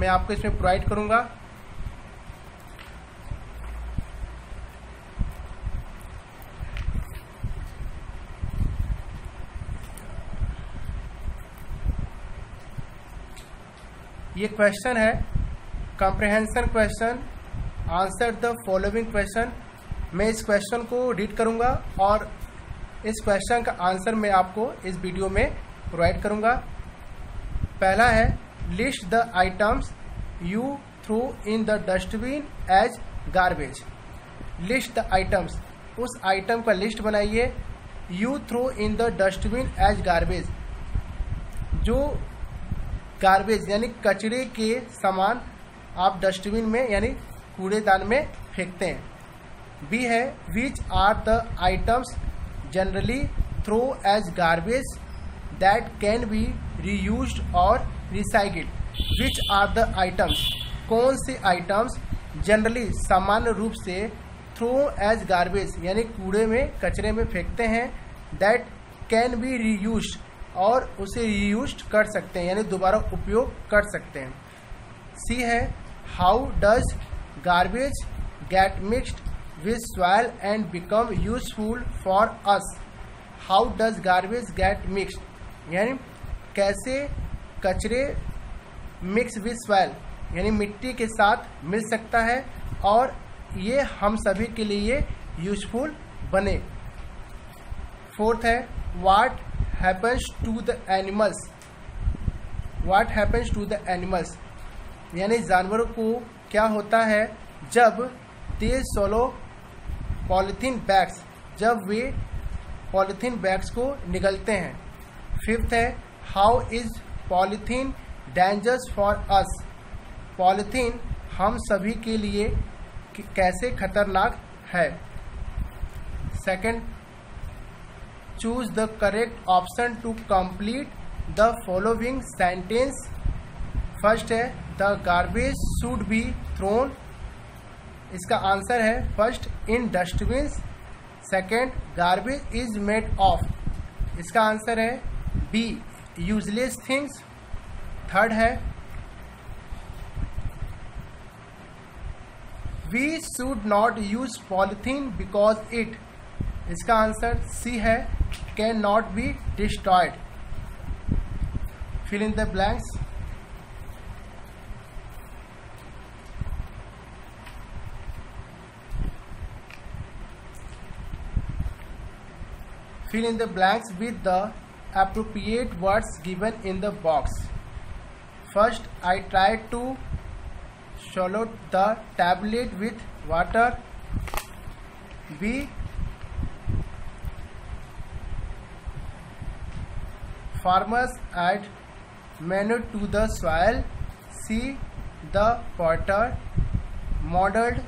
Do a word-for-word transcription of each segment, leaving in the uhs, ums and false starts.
मैं आपको इसमें प्रोवाइड करूंगा। ये क्वेश्चन है comprehension question, answer the following question. मैं इस क्वेश्चन को रीड करूंगा और इस क्वेश्चन का आंसर मैं आपको इस वीडियो में प्रोवाइड करूंगा। पहला है list the items you throw in the dustbin as garbage. List the items, उस आइटम का लिस्ट बनाइए you throw in the dustbin as garbage, जो गार्बेज यानी कचरे के सामान आप डस्टबिन में यानी कूड़ेदान में फेंकते हैं। बी है which are the items generally throw as garbage that can be reused और recycled. Which are the items, कौन से आइटम्स जनरली सामान्य रूप से थ्रो एज गार्बेज यानी कूड़े में कचरे में फेंकते हैं, दैट कैन बी रीयूज्ड और उसे रीयूज कर सकते हैं यानी दोबारा उपयोग कर सकते हैं। सी है how does garbage get mixed with soil and become useful for us. How does garbage get mixed यानी कैसे कचरे मिक्स विद सॉइल यानी मिट्टी के साथ मिल सकता है और ये हम सभी के लिए यूजफुल बने। फोर्थ है what happens to the animals, what happens to the animals यानी जानवरों को क्या होता है जब they swallow polythene bags, जब वे polythene bags को निगलते हैं। फिफ्थ है how is polythene dangerous for us, polythene हम सभी के लिए कैसे खतरनाक है। Second, choose the correct option to complete the following sentence. First है the garbage should be thrown, इसका आंसर है first in dustbins. Second garbage is made of, इसका आंसर है B useless things. थर्ड है we should not use polythene because it, इसका answer C है can not be destroyed. Fill in the blanks. Fill in the blanks with the appropriate words given in the box. First I try to swallow the tablet with water. B farmers add manure to the soil. C the potter molded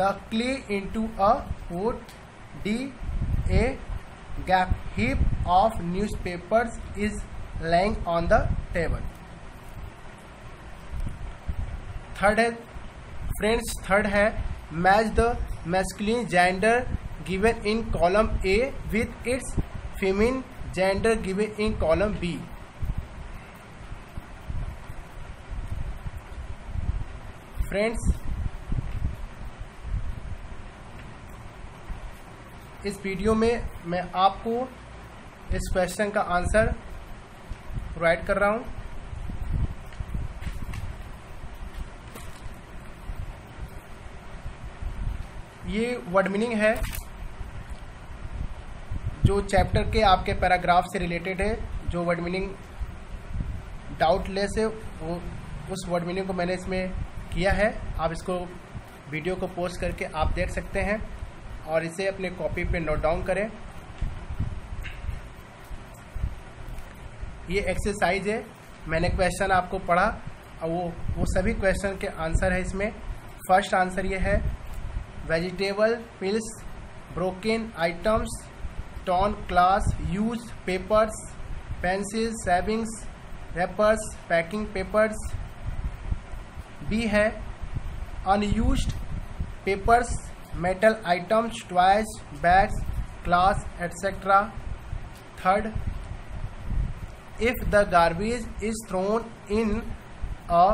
the clay into a pot. D a gap heap of newspapers is lying on the table. Third है friends, third है match the masculine gender given in column A with its feminine gender given in column B. Friends, इस video में मैं आपको इस question का answer provide कर रहा हूं। ये वर्ड मीनिंग है जो चैप्टर के आपके पैराग्राफ से रिलेटेड है। जो वर्ड मीनिंग डाउटलेस है वो उस वर्ड मीनिंग को मैंने इसमें किया है। आप इसको वीडियो को पोस्ट करके आप देख सकते हैं और इसे अपने कॉपी पे नोट डाउन करें। ये एक्सरसाइज है, मैंने क्वेश्चन आपको पढ़ा और वो वो सभी क्वेश्चन के आंसर है इसमें। फर्स्ट आंसर ये है vegetable peels broken items torn glass used papers pencils shavings wrappers packing papers। B है unused papers metal items toys bags glass et cetera। Third, if the garbage is thrown in a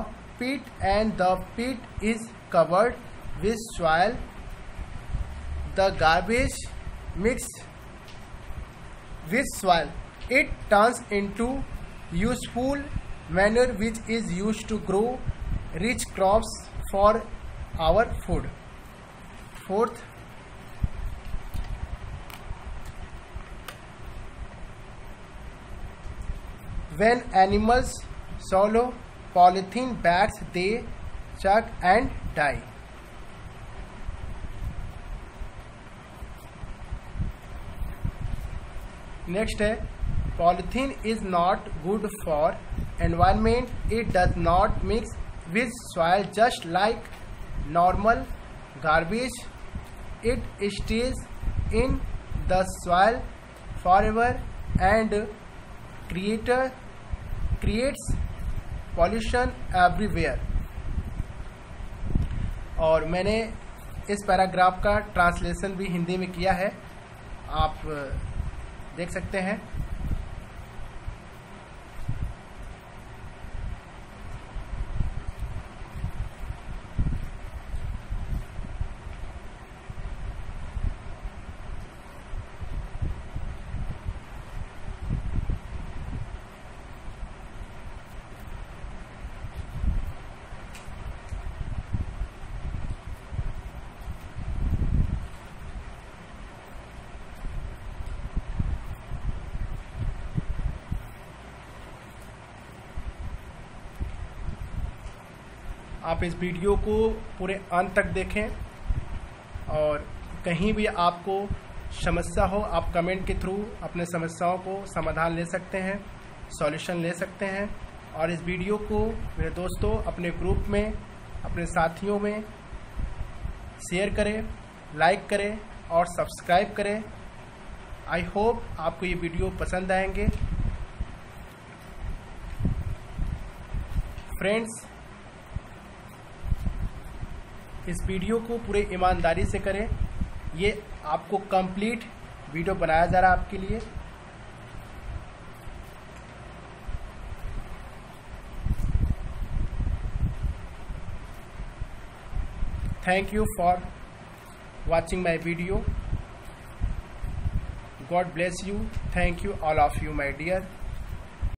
pit and the pit is covered with soil. The garbage mixed with soil. It turns into useful manure which is used to grow rich crops for our food. Fourth, when animals swallow polythene bags they chuck and die. Next hai polythene is not good for environment. It does not mix with soil just like normal garbage. It stays in the soil forever and creates pollution everywhere. और मैंने इस paragraph का translation भी हिंदी में किया है, आप देख सकते हैं. आप इस वीडियो को पूरे अंत तक देखें और कहीं भी आपको समस्या हो आप कमेंट के थ्रू अपने समस्याओं को समाधान ले सकते हैं, सॉल्यूशन ले सकते हैं. और इस वीडियो को मेरे दोस्तों अपने ग्रुप में, अपने साथियों में शेयर करें, लाइक करें और सब्सक्राइब करें. आई होप आपको ये वीडियो पसंद आएंगे फ्रेंड्स. इस वीडियो को पूरे ईमानदारी से करें, ये आपको कंप्लीट वीडियो बनाया जा रहा है आपके लिए. Thank you for watching my video. God bless you. Thank you all of you, my dear.